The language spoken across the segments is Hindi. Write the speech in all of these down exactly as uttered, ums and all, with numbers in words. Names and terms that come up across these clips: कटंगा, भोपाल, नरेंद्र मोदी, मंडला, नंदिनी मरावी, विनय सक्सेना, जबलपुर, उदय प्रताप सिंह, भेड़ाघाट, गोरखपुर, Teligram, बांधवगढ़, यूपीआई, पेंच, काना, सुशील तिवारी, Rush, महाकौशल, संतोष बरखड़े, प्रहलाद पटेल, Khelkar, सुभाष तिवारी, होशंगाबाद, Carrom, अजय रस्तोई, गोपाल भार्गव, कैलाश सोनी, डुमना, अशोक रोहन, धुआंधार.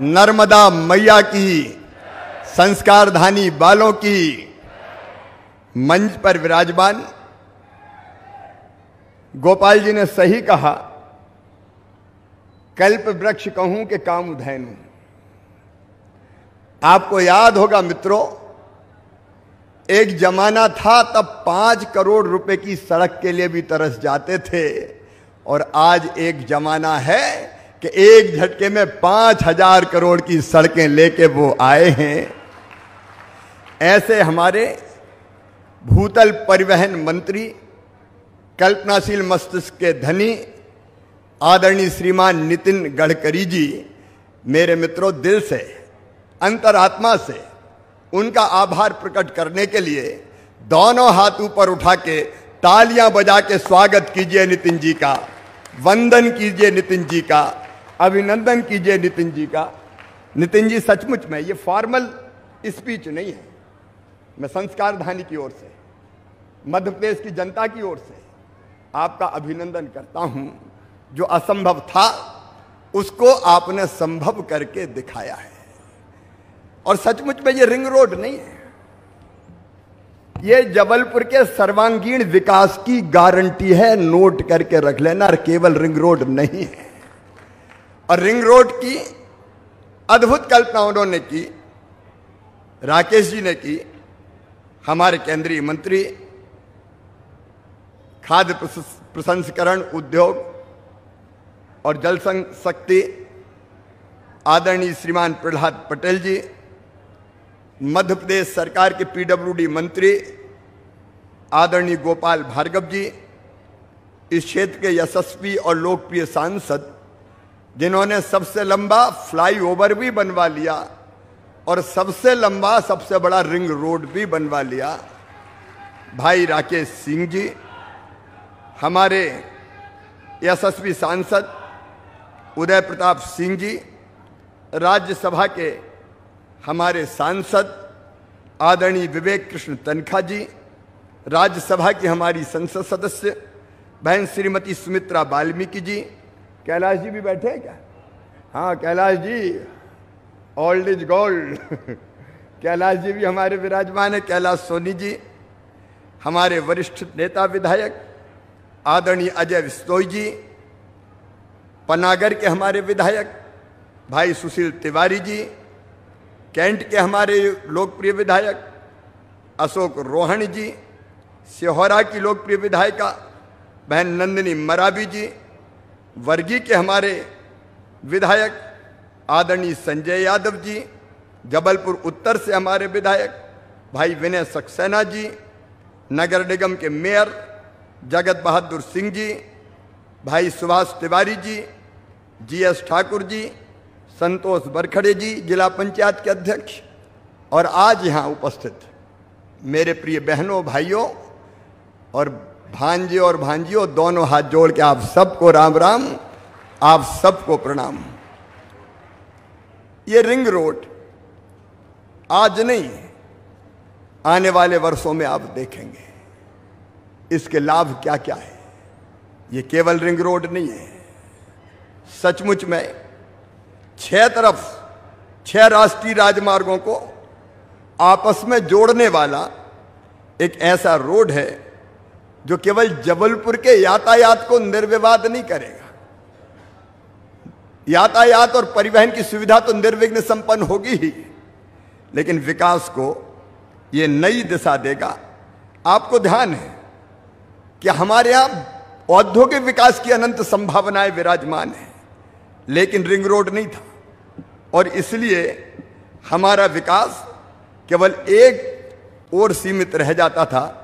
नर्मदा मैया की, संस्कारधानी बालों की। मंच पर विराजमान गोपाल जी ने सही कहा, कल्प वृक्ष कहूं कि कामधेनु। आपको याद होगा मित्रों, एक जमाना था तब पांच करोड़ रुपए की सड़क के लिए भी तरस जाते थे, और आज एक जमाना है कि एक झटके में पांच हजार करोड़ की सड़कें लेके वो आए हैं। ऐसे हमारे भूतल परिवहन मंत्री, कल्पनाशील मस्तिष्क के धनी आदरणीय श्रीमान नितिन गडकरी जी, मेरे मित्रों दिल से, अंतरात्मा से उनका आभार प्रकट करने के लिए दोनों हाथ ऊपर उठा के तालियां बजा के स्वागत कीजिए नितिन जी का, वंदन कीजिए नितिन जी का, अभिनंदन कीजिए नितिन जी का। नितिन जी सचमुच में ये फॉर्मल स्पीच नहीं है, मैं संस्कारधानी की ओर से, मध्य प्रदेश की जनता की ओर से आपका अभिनंदन करता हूं। जो असंभव था उसको आपने संभव करके दिखाया है। और सचमुच में ये रिंग रोड नहीं है, ये जबलपुर के सर्वांगीण विकास की गारंटी है, नोट करके रख लेना। केवल रिंग रोड नहीं है, और रिंग रोड की अद्भुत कल्पना उन्होंने की, राकेश जी ने की, हमारे केंद्रीय मंत्री, खाद्य प्रसंस्करण उद्योग और जल शक्ति आदरणीय श्रीमान प्रहलाद पटेल जी, मध्य प्रदेश सरकार के पीडब्ल्यूडी मंत्री आदरणीय गोपाल भार्गव जी, इस क्षेत्र के यशस्वी और लोकप्रिय सांसद जिन्होंने सबसे लंबा फ्लाईओवर भी बनवा लिया और सबसे लंबा सबसे बड़ा रिंग रोड भी बनवा लिया, भाई राकेश सिंह जी, हमारे यशस्वी सांसद उदय प्रताप सिंह जी, राज्यसभा के हमारे सांसद आदरणीय विवेक कृष्ण तनखा जी, राज्यसभा की हमारी संसद सदस्य बहन श्रीमती सुमित्रा वाल्मीकि जी। कैलाश जी भी बैठे हैं क्या? हाँ Kailash ji, old is gold Kailash ji भी हमारे विराजमान है। कैलाश सोनी जी, हमारे वरिष्ठ नेता विधायक आदरणीय अजय रस्तोई जी, पनागर के हमारे विधायक भाई सुशील तिवारी जी, कैंट के हमारे लोकप्रिय विधायक अशोक रोहन जी, सिहोरा की लोकप्रिय विधायिका बहन नंदिनी मरावी जी, वर्गी के हमारे विधायक आदरणीय संजय यादव जी, जबलपुर उत्तर से हमारे विधायक भाई विनय सक्सेना जी, नगर निगम के मेयर जगत बहादुर सिंह जी, भाई सुभाष तिवारी जी, जीएस ठाकुर जी, संतोष बरखड़े जी, जिला पंचायत के अध्यक्ष, और आज यहाँ उपस्थित मेरे प्रिय बहनों, भाइयों और भांजे और भांजियों, दोनों हाथ जोड़ के आप सबको राम राम, आप सबको प्रणाम। ये रिंग रोड आज नहीं, आने वाले वर्षों में आप देखेंगे इसके लाभ क्या क्या है। ये केवल रिंग रोड नहीं है, सचमुच में छह तरफ छह राष्ट्रीय राजमार्गों को आपस में जोड़ने वाला एक ऐसा रोड है जो केवल जबलपुर के यातायात को निर्विवाद नहीं करेगा। यातायात और परिवहन की सुविधा तो निर्विघ्न संपन्न होगी ही, लेकिन विकास को ये नई दिशा देगा। आपको ध्यान है कि हमारे यहाँ औद्योगिक विकास की अनंत संभावनाएं विराजमान हैं, लेकिन रिंग रोड नहीं था, और इसलिए हमारा विकास केवल एक ओर सीमित रह जाता था।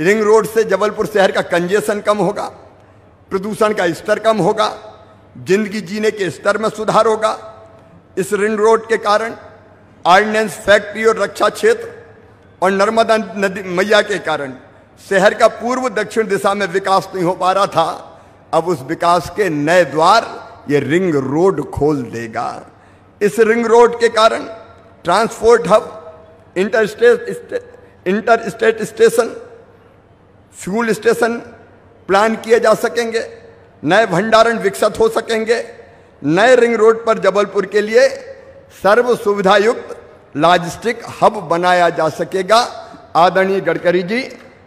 रिंग रोड से जबलपुर शहर का कंजेशन कम होगा, प्रदूषण का स्तर कम होगा, जिंदगी जीने के स्तर में सुधार होगा। इस रिंग रोड के कारण आर्डिनेंस फैक्ट्री और रक्षा क्षेत्र और नर्मदा नदी मैया के कारण शहर का पूर्व दक्षिण दिशा में विकास नहीं हो पा रहा था। अब उस विकास के नए द्वार ये रिंग रोड खोल देगा। इस रिंग रोड के कारण transport hub, inter state inter state station, fuel station plan किए जा सकेंगे, नए भंडारण विकसित हो सकेंगे। नए रिंग रोड पर जबलपुर के लिए सर्व सुविधा युक्त लॉजिस्टिक हब बनाया जा सकेगा। आदरणीय गडकरी जी,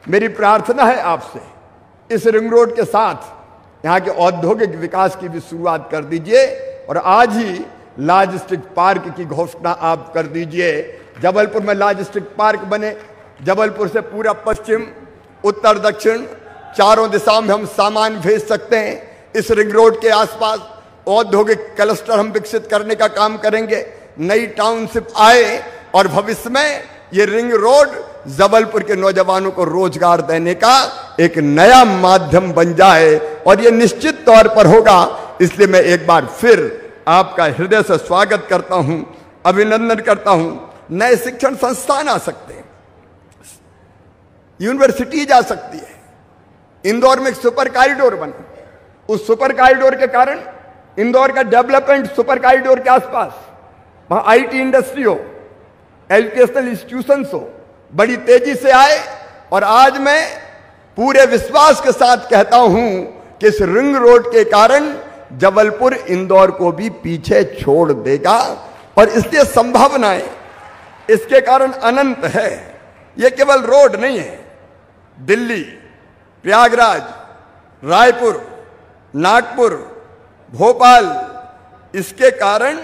मेरी प्रार्थना है आपसे इस रिंग रोड के साथ यहाँ के औद्योगिक विकास की भी शुरुआत कर दीजिए और आज ही लॉजिस्टिक पार्क की घोषणा आप कर दीजिए। जबलपुर में लॉजिस्टिक पार्क बने, जबलपुर से पूरा पश्चिम, उत्तर, दक्षिण, चारों दिशाओं में हम सामान भेज सकते हैं। इस रिंग रोड के आसपास औद्योगिक क्लस्टर हम विकसित करने का काम करेंगे, नई टाउनशिप आए और भविष्य में ये रिंग रोड जबलपुर के नौजवानों को रोजगार देने का एक नया माध्यम बन जाए और ये निश्चित तौर पर होगा। इसलिए मैं एक बार फिर आपका हृदय से स्वागत करता हूं, अभिनंदन करता हूं। नए शिक्षण संस्थान आ सकते हैं, यूनिवर्सिटीज आ सकती है। इंदौर में एक सुपर कॉरिडोर बना, उस सुपर कॉरिडोर के कारण इंदौर का डेवलपमेंट, सुपर कॉरिडोर के आसपास वहाँ आईटी इंडस्ट्री हो, एजुकेशनल इंस्टीट्यूशंस हो, बड़ी तेजी से आए। और आज मैं पूरे विश्वास के साथ कहता हूं कि इस रिंग रोड के कारण जबलपुर इंदौर को भी पीछे छोड़ देगा और इसलिए संभावनाएं इसके कारण अनंत है। ये केवल रोड नहीं है, दिल्ली, प्रयागराज, रायपुर, नागपुर, भोपाल, इसके कारण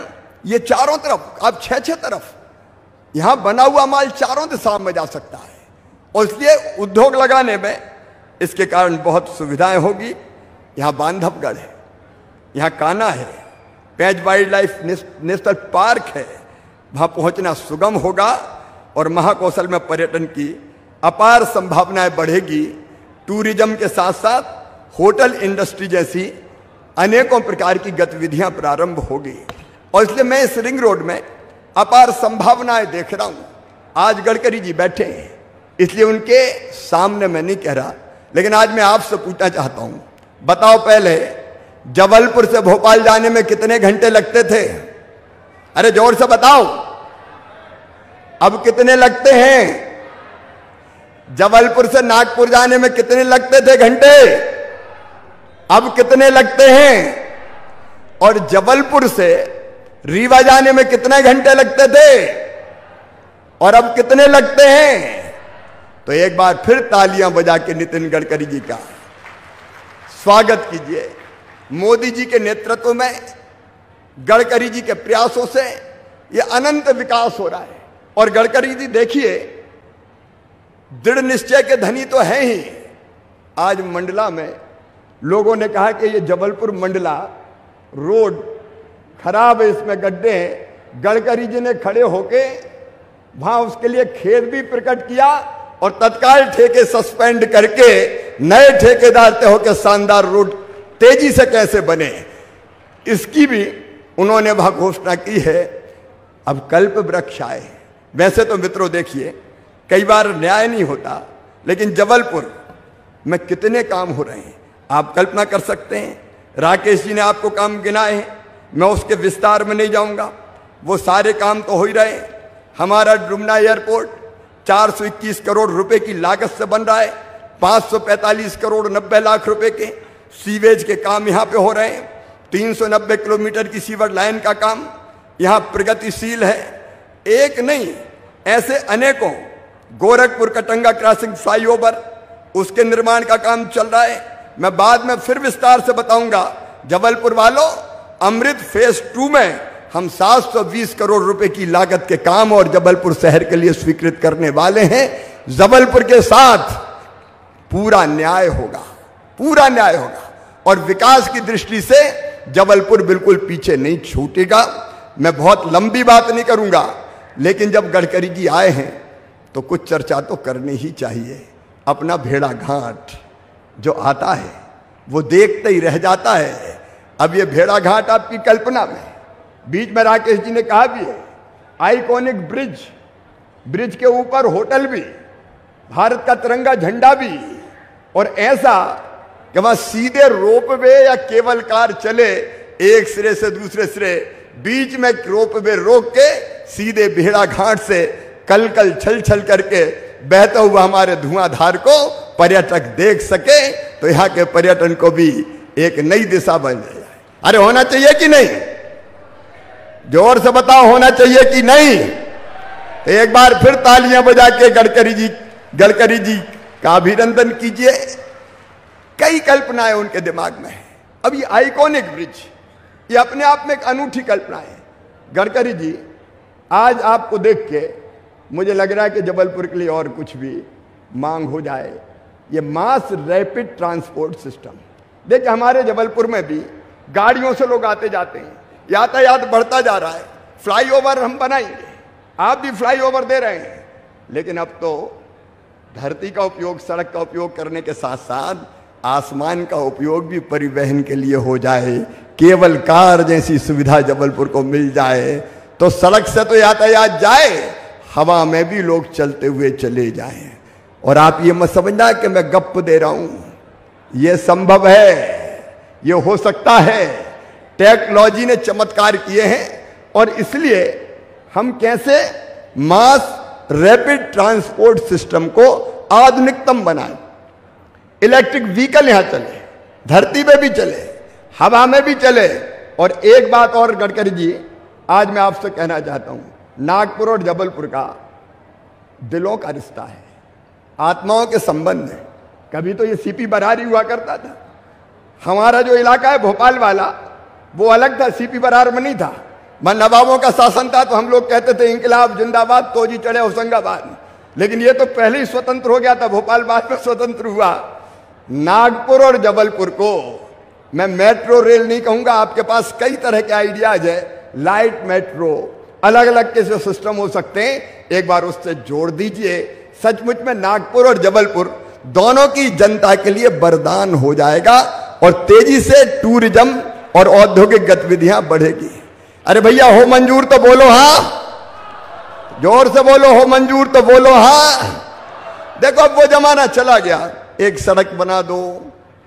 ये चारों तरफ, आप छह छह तरफ, यहाँ बना हुआ माल चारों दिशाओं में जा सकता है और इसलिए उद्योग लगाने में इसके कारण बहुत सुविधाएं होगी। यहाँ बांधवगढ़ है, यहाँ काना है, पेंच wildlife national park है, वहाँ पहुँचना सुगम होगा और महाकौशल में पर्यटन की अपार संभावनाएं बढ़ेगी। टूरिज्म के साथ साथ होटल इंडस्ट्री जैसी अनेकों प्रकार की गतिविधियाँ प्रारंभ होगी और इसलिए मैं इस रिंग रोड में अपार संभावनाएं देख रहा हूँ। आज गडकरी जी बैठे हैं इसलिए उनके सामने मैं नहीं कह रहा, लेकिन आज मैं आपसे पूछना चाहता हूँ, बताओ पहले जबलपुर से भोपाल जाने में कितने घंटे लगते थे? अरे जोर से बताओ, अब कितने लगते हैं? जबलपुर से नागपुर जाने में कितने लगते थे घंटे, अब कितने लगते हैं? और जबलपुर से रीवा जाने में कितने घंटे लगते थे और अब कितने लगते हैं? तो एक बार फिर तालियां बजा के नितिन गडकरी जी का स्वागत कीजिए। मोदी जी के नेतृत्व में, गडकरी जी के प्रयासों से ये अनंत विकास हो रहा है। और गडकरी जी देखिए, दृढ़ निश्चय के धनी तो हैं ही। आज मंडला में लोगों ने कहा कि ये जबलपुर मंडला रोड खराब है, इसमें गड्ढे हैं। गडकरी जी ने खड़े होके वहां उसके लिए खेद भी प्रकट किया और तत्काल ठेके सस्पेंड करके नए ठेकेदार तय होकर शानदार रोड तेजी से कैसे बने, इसकी भी उन्होंने वहां घोषणा की है। अब कल्प वृक्ष आए। वैसे तो मित्रों देखिए, कई बार न्याय नहीं होता, लेकिन जबलपुर में कितने काम हो रहे हैं आप कल्पना कर सकते हैं। राकेश जी ने आपको काम गिनाए हैं, मैं उसके विस्तार में नहीं जाऊंगा, वो सारे काम तो हो ही रहे। हमारा डुमना एयरपोर्ट चार सौ इक्कीस करोड़ रुपए की लागत से बन रहा है, पाँच सौ पैंतालीस करोड़ नब्बे लाख रुपए के सीवेज के काम यहाँ पे हो रहे हैं। तीन सौ नब्बे किलोमीटर की सीवर लाइन का काम यहाँ प्रगतिशील है। एक नहीं, ऐसे अनेकों। गोरखपुर कटंगा क्रॉसिंग फ्लाईओवर, उसके निर्माण का काम चल रहा है, मैं बाद में फिर विस्तार से बताऊँगा। जबलपुर वालों, अमृत फेज टू में हम सात सौ बीस करोड़ रुपए की लागत के काम और जबलपुर शहर के लिए स्वीकृत करने वाले हैं। जबलपुर के साथ पूरा न्याय होगा, पूरा न्याय होगा और विकास की दृष्टि से जबलपुर बिल्कुल पीछे नहीं छूटेगा। मैं बहुत लंबी बात नहीं करूंगा, लेकिन जब गडकरी जी आए हैं तो कुछ चर्चा तो करनी ही चाहिए। अपना भेड़ाघाट जो आता है वो देखते ही रह जाता है। अब ये भेड़ाघाट आपकी कल्पना में, बीच में राकेश जी ने कहा भी है, आइकॉनिक ब्रिज, ब्रिज के ऊपर होटल भी, भारत का तिरंगा झंडा भी, और ऐसा कि वहां सीधे रोपवे या केबल कार चले एक सिरे से दूसरे सिरे, बीच में रोपवे रोक के सीधे भेड़ाघाट से कल कल छल छल करके बहता हुआ हमारे धुआंधार को पर्यटक देख सके, तो यहाँ के पर्यटन को भी एक नई दिशा बन जाए। अरे होना चाहिए कि नहीं? जोर से बताओ होना चाहिए कि नहीं। तो एक बार फिर तालियां बजा के गडकरी जी गडकरी जी का अभिनंदन कीजिए। कई कल्पनाएं उनके दिमाग में है। अब ये आइकॉनिक ब्रिज ये अपने आप में एक अनूठी कल्पना है। गडकरी जी आज आपको देख के मुझे लग रहा है कि जबलपुर के लिए और कुछ भी मांग हो जाए। ये मास रैपिड ट्रांसपोर्ट सिस्टम देखिए, हमारे जबलपुर में भी गाड़ियों से लोग आते जाते हैं, यातायात बढ़ता जा रहा है। फ्लाईओवर हम बनाएंगे, आप भी फ्लाईओवर दे रहे हैं, लेकिन अब तो धरती का उपयोग, सड़क का उपयोग करने के साथ साथ आसमान का उपयोग भी परिवहन के लिए हो जाए। केवल कार जैसी सुविधा जबलपुर को मिल जाए तो सड़क से तो यातायात जाए, हवा में भी लोग चलते हुए चले जाएं। और आप ये मत समझना कि मैं गप दे रहा हूं, ये संभव है, ये हो सकता है। टेक्नोलॉजी ने चमत्कार किए हैं और इसलिए हम कैसे मास रैपिड ट्रांसपोर्ट सिस्टम को आधुनिकतम बनाएं। इलेक्ट्रिक व्हीकल यहां चले, धरती पे भी चले, हवा में भी चले। और एक बात और गडकरी जी आज मैं आपसे कहना चाहता हूं, नागपुर और जबलपुर का दिलों का रिश्ता है, आत्माओं के संबंध है। कभी तो ये सीपी बरारी हुआ करता था, हमारा जो इलाका है भोपाल वाला वो अलग था, सीपी बरार में नहीं था। मन नवाबों का शासन था तो हम लोग कहते थे इंकलाब जिंदाबाद, तोजी चढ़े होशंगाबाद। लेकिन ये तो पहले ही स्वतंत्र हो गया था, भोपाल बाद में स्वतंत्र हुआ। नागपुर और जबलपुर को मैं मेट्रो रेल नहीं कहूँगा, आपके पास कई तरह के आइडियाज है, लाइट मेट्रो, अलग अलग के जो सिस्टम हो सकते हैं, एक बार उससे जोड़ दीजिए। सचमुच में नागपुर और जबलपुर दोनों की जनता के लिए वरदान हो जाएगा और तेजी से टूरिज्म और औद्योगिक गतिविधियां बढ़ेगी। अरे भैया हो मंजूर तो बोलो हाँ, जोर से बोलो हो मंजूर तो बोलो हाँ। देखो अब वो जमाना चला गया, एक सड़क बना दो,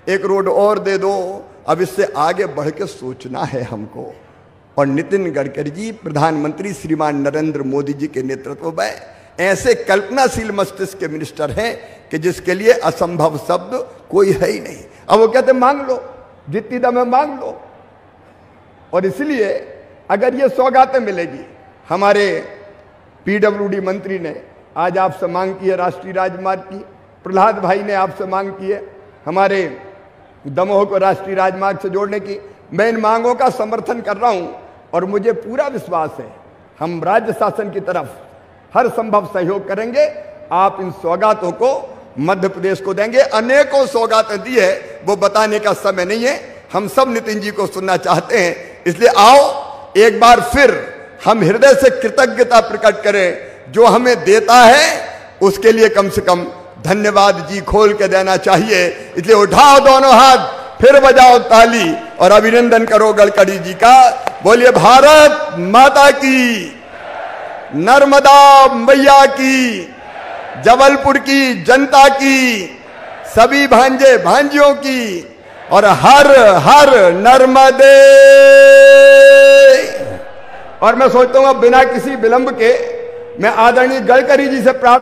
एक रोड और दे दो, अब इससे आगे बढ़ के सोचना है हमको। और नितिन गडकरी जी प्रधानमंत्री श्रीमान नरेंद्र मोदी जी के नेतृत्व में ऐसे कल्पनाशील मस्तिष्क के मिनिस्टर हैं कि जिसके लिए असंभव शब्द कोई है ही नहीं। अब वो कहते मांग लो, जितनी दम है मांग लो। और इसलिए अगर ये सौगातें मिलेगी, हमारे पीडब्ल्यूडी मंत्री ने आज आपसे मांग की है राष्ट्रीय राजमार्ग की, प्रहलाद भाई ने आपसे मांग की है हमारे दमोह को राष्ट्रीय राजमार्ग से जोड़ने की। मैं इन मांगों का समर्थन कर रहा हूँ और मुझे पूरा विश्वास है हम राज्य शासन की तरफ हर संभव सहयोग करेंगे। आप इन सौगातों को मध्य प्रदेश को देंगे। अनेकों सौगातें दी है, वो बताने का समय नहीं है, हम सब नितिन जी को सुनना चाहते हैं। इसलिए आओ एक बार फिर हम हृदय से कृतज्ञता प्रकट करें, जो हमें देता है उसके लिए कम से कम धन्यवाद जी खोल के देना चाहिए। इसलिए उठाओ दोनों हाथ, फिर बजाओ ताली और अभिनंदन करो गडकरी जी का। बोलिए भारत माता की, नर्मदा मैया की, जबलपुर की जनता की, सभी भांजे भांजियों की, और हर हर नर्मदे। और मैं सोचता हूँ अब बिना किसी विलंब के मैं आदरणीय गडकरी जी से प्रार्थना